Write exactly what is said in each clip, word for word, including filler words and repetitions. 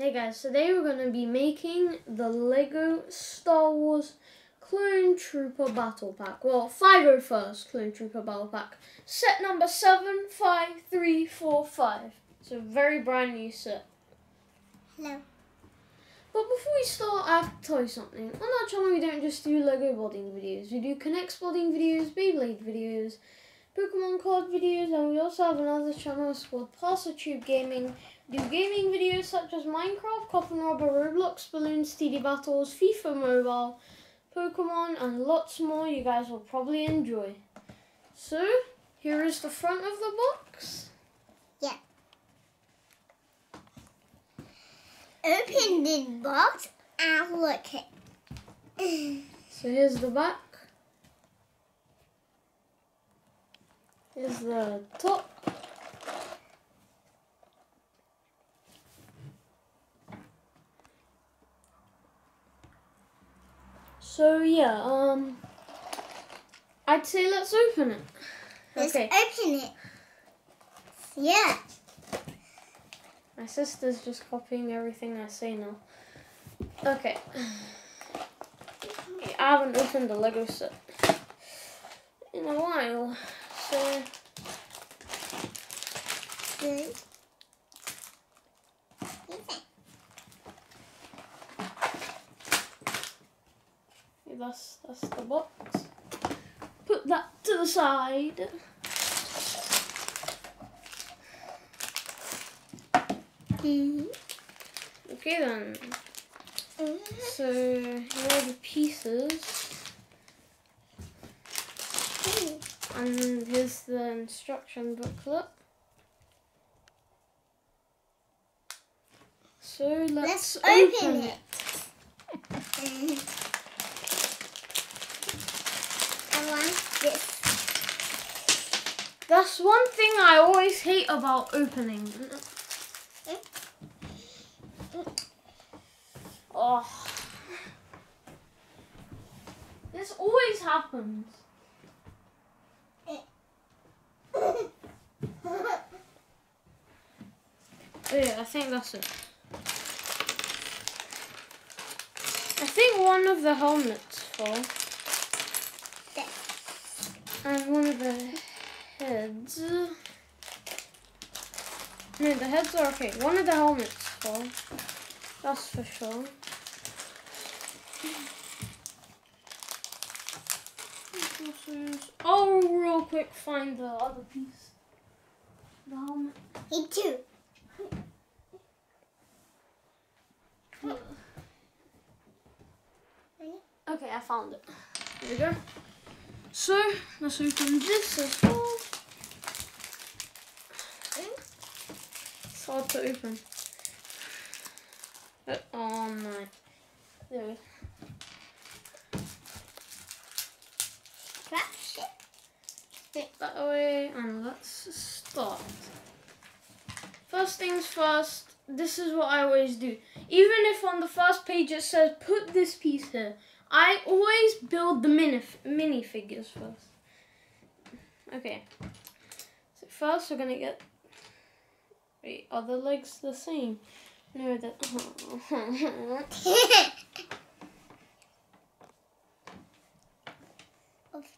Hey guys, today we're going to be making the Lego Star Wars Clone Trooper Battle Pack. Well, five oh first Clone Trooper Battle Pack. Set number seven five three four five. It's a very brand new set. Hello. But before we start, I have to tell you something. On our channel we don't just do Lego building videos. We do Kinex building videos, Beyblade videos, Pokemon card videos, and we also have another channel called Parsertube Gaming. Do gaming videos such as Minecraft, Cop and Robber, Roblox, Bloons T D Battles, FIFA Mobile, Pokemon, and lots more you guys will probably enjoy. So, here is the front of the box. Yeah. Open the box and look it. So here's the back. Here's the top. So yeah, um, I'd say let's open it. Let's okay. open it. Yeah. My sister's just copying everything I say now. Okay. I haven't opened the Lego set in a while, so. Good. That's, that's the box. Put that to the side. Mm-hmm. Okay then. Mm-hmm. So here are the pieces. Mm-hmm. And here's the instruction booklet. So let's, let's open, open it. it. This. That's one thing I always hate about opening. Oh. This always happens. Oh yeah, I think that's it. I think one of the helmets falls. And one of the heads. No, the heads are okay. One of the helmets fall. That's for sure. I'll real quick find the other piece. The helmet. Me too. Okay, I found it. There we go. So, let's open this as well. It's hard to open. But, oh no. There we go. That's it. Stick that away and let's start. First things first, this is what I always do. Even if on the first page it says put this piece here, I always build the mini minifigures first. Okay. So first we're gonna get. Wait, are the legs the same? No, that. What's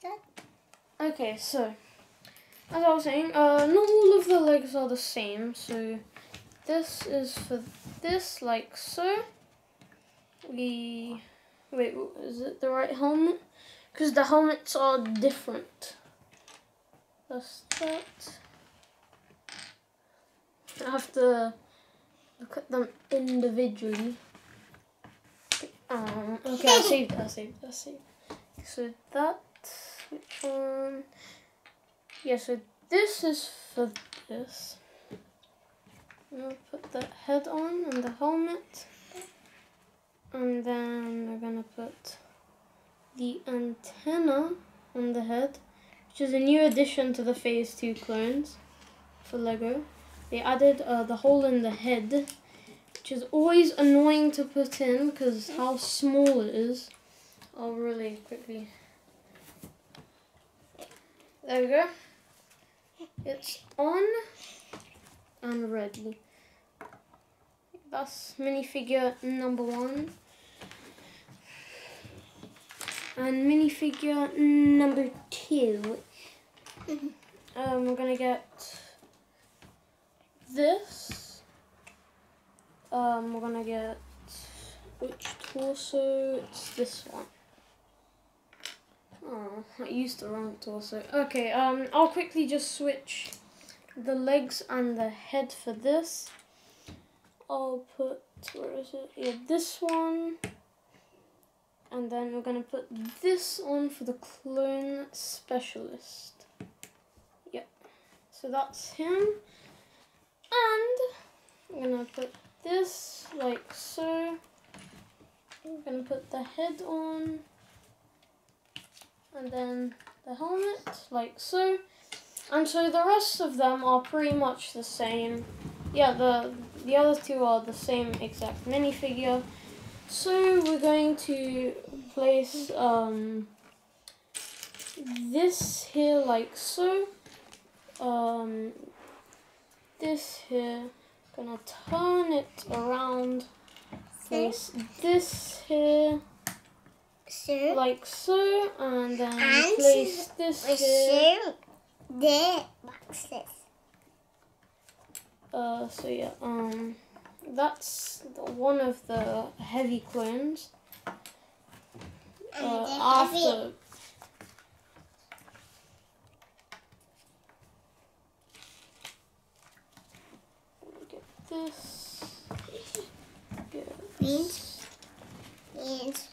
that? Okay, so as I was saying, uh, not all of the legs are the same. So this is for this, like so. We. Wait, is it the right helmet? Because the helmets are different. That's that. I have to look at them individually. Um, okay, I saved it, I saved it, I saved it. So that, which one? Yeah, so this is for this. I'm going to put the head on and the helmet. And then we're gonna put the antenna on the head, which is a new addition to the phase two clones for Lego. They added uh, the hole in the head, which is always annoying to put in because how small it is. I'll really quickly. There we go. It's on and ready. That's minifigure number one. And minifigure number two, um, we're going to get this. Um, we're going to get, which torso? It's this one. Oh, I used the wrong torso. Okay, um, I'll quickly just switch the legs and the head for this. I'll put, where is it? Yeah, this one. And then we're going to put this on for the clone specialist. Yep. So that's him. And I'm going to put this like so. I'm going to put the head on. And then the helmet like so. And so the rest of them are pretty much the same. Yeah, the, the other two are the same exact minifigure. So we're going to place um, this here like so, um, this here, gonna turn it around, place this here like so, and then place this here, uh, so yeah, um, that's one of the heavy clones. Uh, after get this, get this, and please.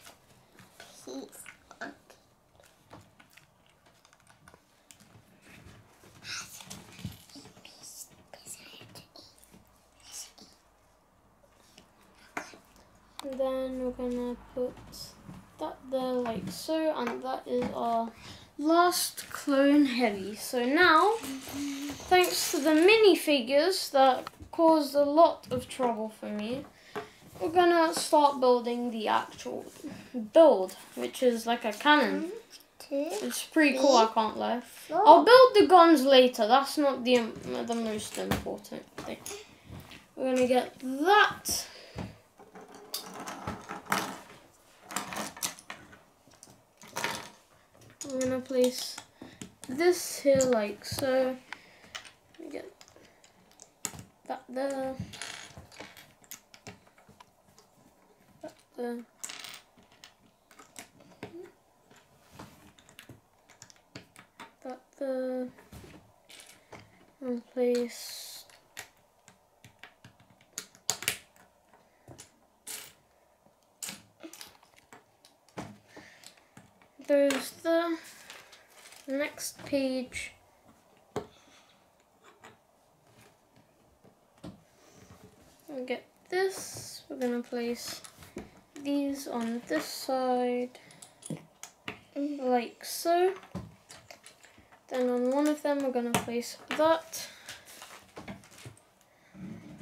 Then we're gonna put that there like so, and that is our last clone heavy. So now, thanks to the minifigures that caused a lot of trouble for me, we're gonna start building the actual build, which is like a cannon. One, two, it's pretty cool, I can't lie. Four. I'll build the guns later, that's not the, the most important thing. We're gonna get that. I'm gonna place this here like so. Let me get that there, that there, that there, and place those the next page. We'll get this. We're gonna place these on this side, like so. Then on one of them, we're gonna place that.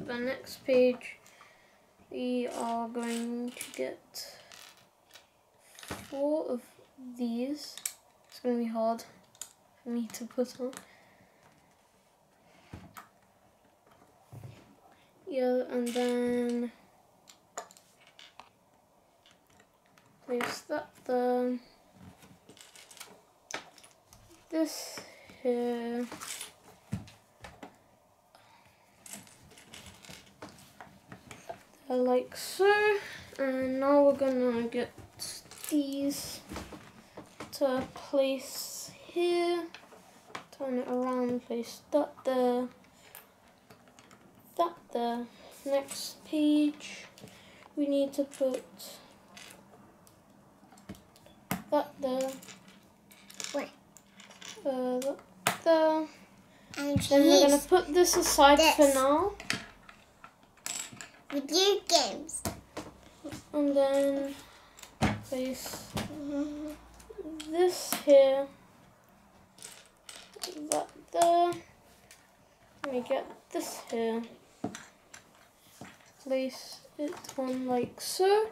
The next page, we are going to get four of these. It's going to be hard for me to put on. Yeah, and then place that there. This here. There, like so. And now we're going to get these to place here, turn it around, place that there, that there. Next page, we need to put that there, wait, uh, that there, and then we're going to put this aside this. for now. Video games. And then place this here, that there, let me get this here, place it on like so,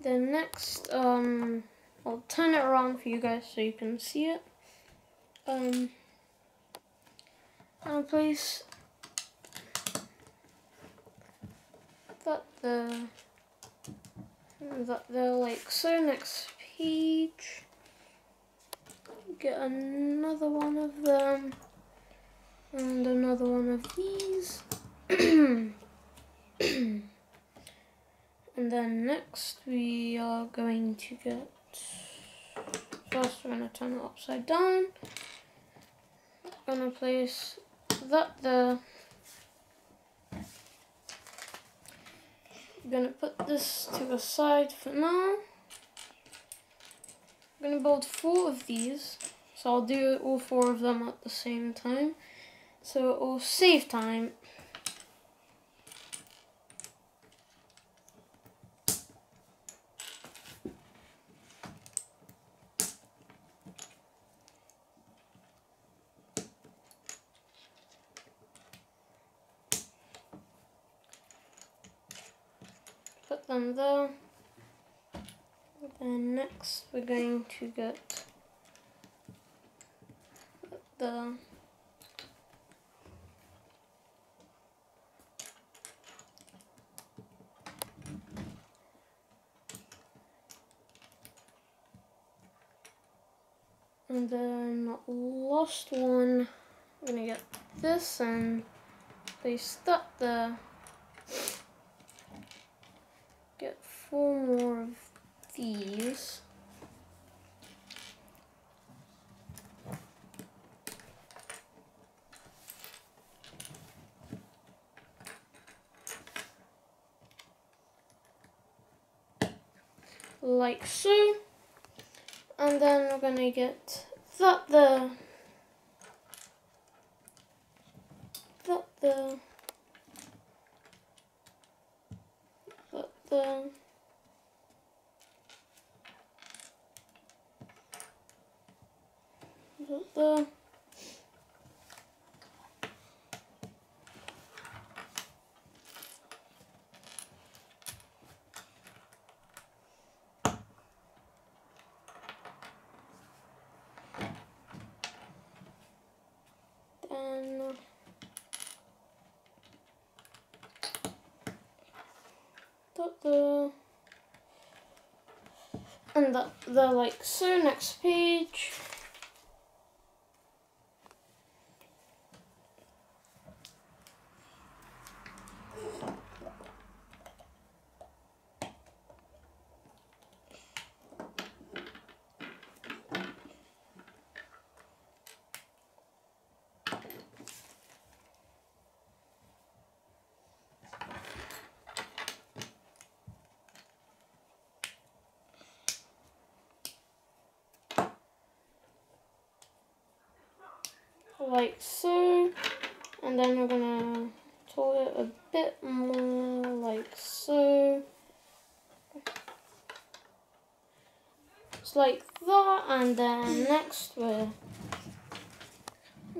then next um, I'll turn it around for you guys so you can see it, um, and place that there, that there like so. Next page, get another one of them, and another one of these. And then next we are going to get, first we're going to turn it upside down. I'm going to place that there. I'm going to put this to the side for now. I'm going to build four of these, so I'll do all four of them at the same time, so it will save time. Them there. Then next we're going to get the and then last one. We're gonna get this and place that there. Get four more of these. Like so. And then we're gonna get that there. That there. There. There. Then and that they're like so. Next page, like so, and then we're gonna pull it a bit more, like so. It's like that, and then next we're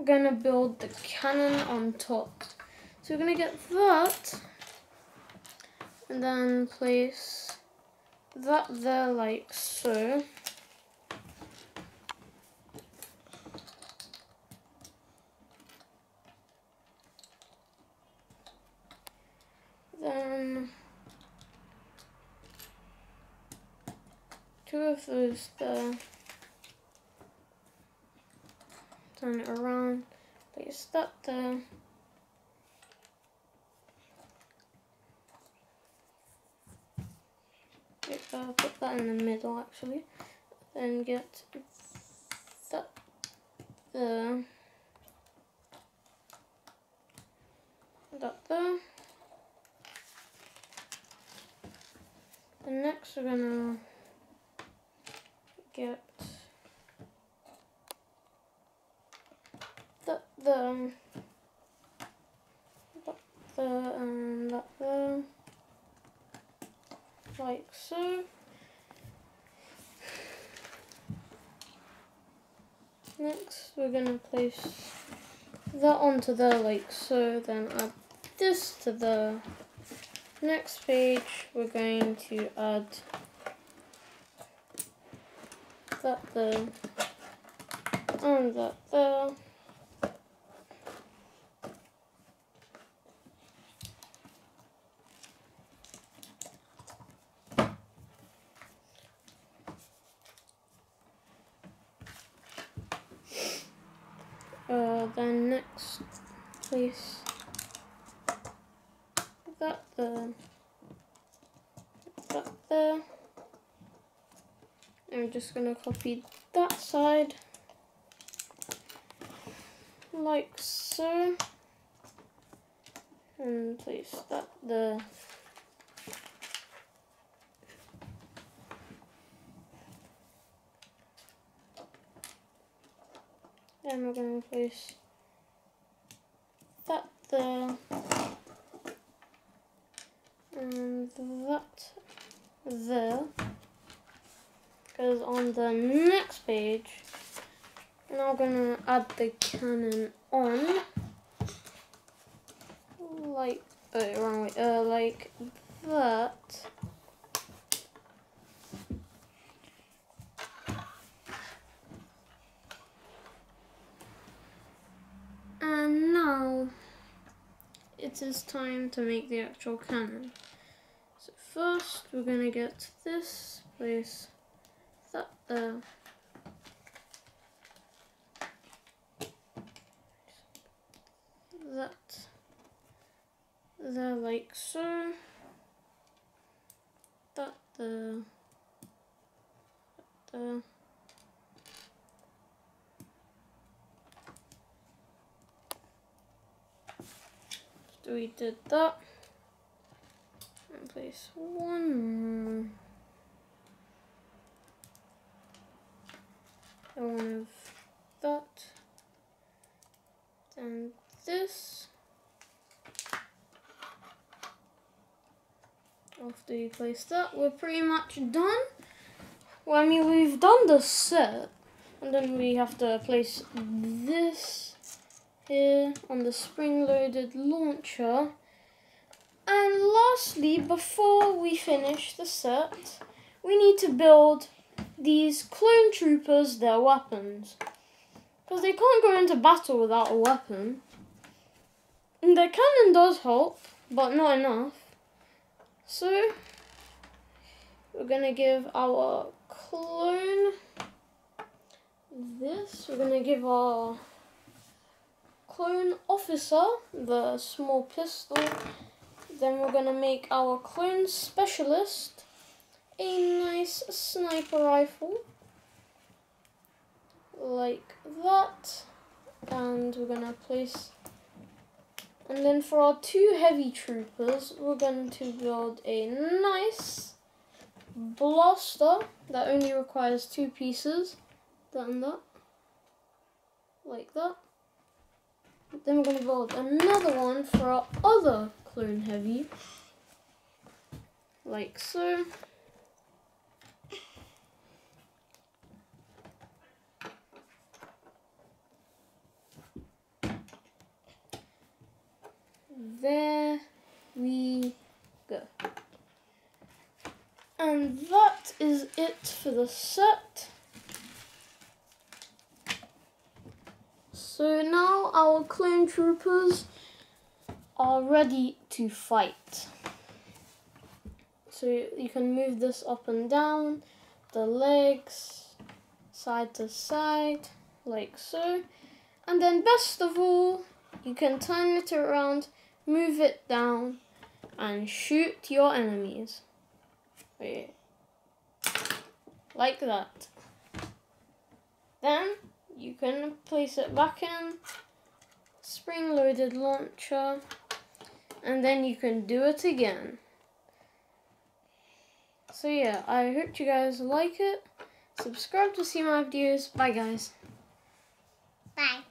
gonna build the cannon on top. So we're gonna get that, and then place that there, like so. Then two of those there, turn it around, place that there, put that in the middle actually, then get that there, that there. And next we're gonna get that there, that there, and that there, like so. Next we're gonna place that onto there, like so, then add this to there. Next page, we're going to add that there, and that there. Uh, then next place that there, that there. I'm just gonna copy that side like so, and place that there. Then we're going to place that there, and that there, because on the next page, now I'm going to add the cannon on, like, oh, wrong way, uh, like that. And now it is time to make the actual cannon. So first we're going to get this, place that there, that there like so, that there, that there. We did that, and place one more, one of that, then this. After you place that, we're pretty much done. Well, I mean, we've done the set, and then we have to place this here on the spring-loaded launcher. And lastly, before we finish the set, we need to build these clone troopers, their weapons, because they can't go into battle without a weapon. And their cannon does help, but not enough. So we're gonna give our clone this. We're gonna give our clone officer the small pistol. Then we're gonna make our clone specialist a nice sniper rifle like that, and we're gonna place, and then for our two heavy troopers we're going to build a nice blaster that only requires two pieces, that and that, like that. Then we're going to build another one for our other clone heavy, like so. There we go. And that is it for the set. So now our clone troopers are ready to fight. So you can move this up and down, the legs, side to side, like so. And then best of all, you can turn it around, move it down, and shoot your enemies. Wait. Like that. Then you can place it back in, spring-loaded launcher, and then you can do it again. So yeah, I hope you guys like it. Subscribe to see my videos. Bye guys. Bye.